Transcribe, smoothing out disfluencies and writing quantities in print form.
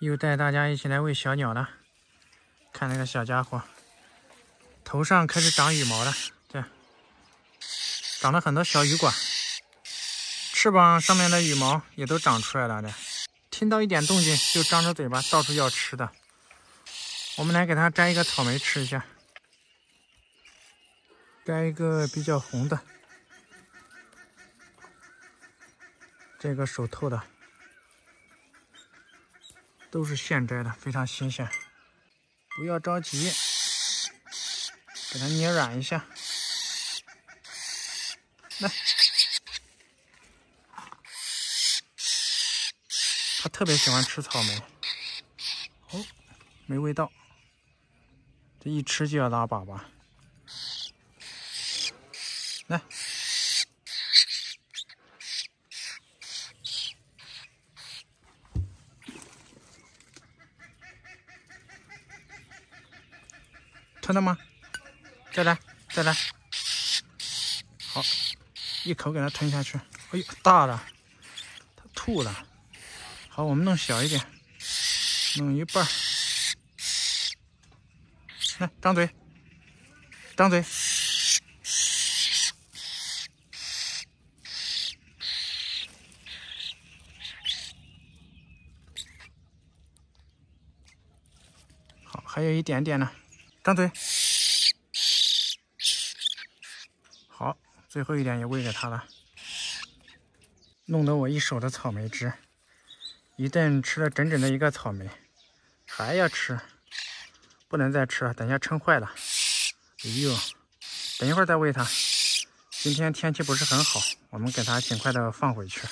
又带大家一起来喂小鸟了。看那个小家伙，头上开始长羽毛了，对，长了很多小雨管，翅膀上面的羽毛也都长出来了的。听到一点动静就张着嘴巴到处要吃的。我们来给它摘一个草莓吃一下，摘一个比较红的，这个手透的。 都是现摘的，非常新鲜。不要着急，给它捏软一下。来，它特别喜欢吃草莓。哦，没味道，这一吃就要拉粑粑。来。 看到吗？再来，再来，好，一口给它吞下去。哎呦，大了，它吐了。好，我们弄小一点，弄一半。来，张嘴，张嘴。好，还有一点点呢。 张嘴，好，最后一点也喂给它了，弄得我一手的草莓汁，一顿吃了整整的一个草莓，还要吃，不能再吃了，等一下撑坏了。哎呦，等一会儿再喂它，今天天气不是很好，我们给它尽快的放回去。